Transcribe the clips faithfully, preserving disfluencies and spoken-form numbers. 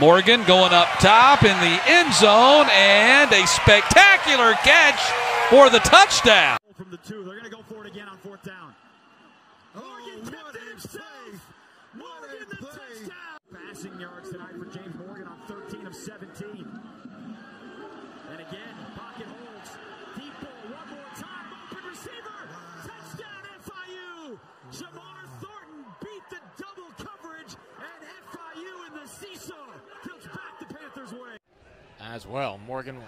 Morgan going up top in the end zone, and a spectacular catch for the touchdown. From the two, they're going to go for it again on fourth down. Morgan kept him safe. Morgan the touchdown. Passing yards tonight for James Morgan on thirteen of seventeen. And again, pocket holds. Deep ball one more time. Open receiver. Touchdown F I U. Jamar Thornton beat the double coverage, and F I U in the seesaw tilts back the Panthers' way. As well, Morgan.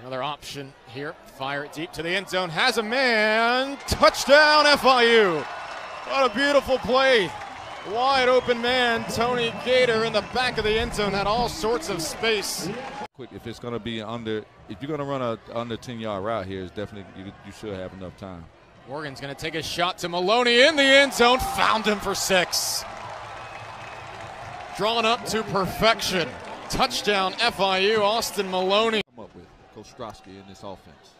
Another option here. Fire it deep to the end zone. Has a man. Touchdown F I U. What a beautiful play. Wide open man. Tony Gaiter in the back of the end zone had all sorts of space. Quick, if it's going to be under, if you're going to run a under ten yard route here, it's definitely, you, you should have enough time. Morgan's going to take a shot to Maloney in the end zone. Found him for six. Drawn up to perfection. Touchdown F I U. Austin Maloney. Come up with Kostrowski in this offense.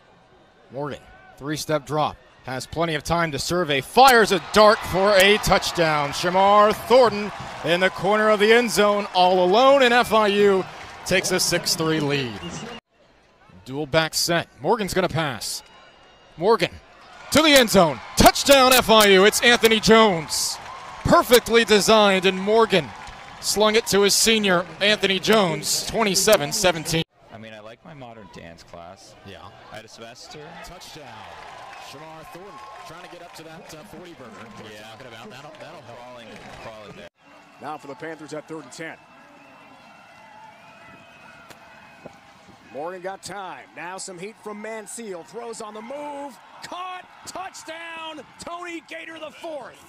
Morgan, three-step drop, has plenty of time to survey, fires a dart for a touchdown. Shamar Thornton in the corner of the end zone, all alone, and F I U takes a six three lead. Dual back set, Morgan's gonna pass. Morgan to the end zone, touchdown F I U, it's Anthony Jones. Perfectly designed, and Morgan slung it to his senior, Anthony Jones, twenty-seven seventeen. I mean, I like my modern dance class. Yeah. I had a semester. Touchdown. Shamar Thornton trying to get up to that uh, forty burger. Yeah. Talking about that'll, that'll help. Crawling, crawling there. Now for the Panthers at third and ten. Morgan got time. Now some heat from Manziel. Throws on the move. Caught. Touchdown. Tony Gaiter the fourth.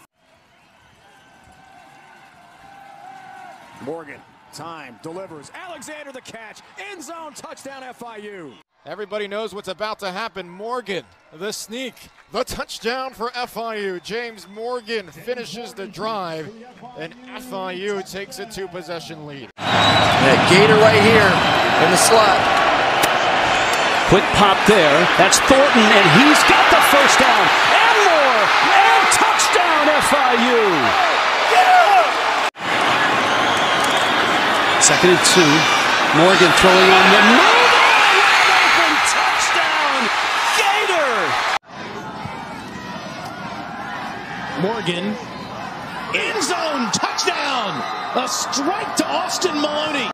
Morgan. Time delivers. Alexander the catch. End zone touchdown F I U. Everybody knows what's about to happen. Morgan, the sneak, the touchdown for F I U. James Morgan finishes the drive, and F I U takes a two-possession lead. That Gaiter right here in the slot. Quick pop there. That's Thornton, and he's got the first down. And more. And touchdown F I U. Second and two. Morgan throwing on the move. Wide open touchdown, Gaiter. Morgan, end zone touchdown. A strike to Austin Maloney.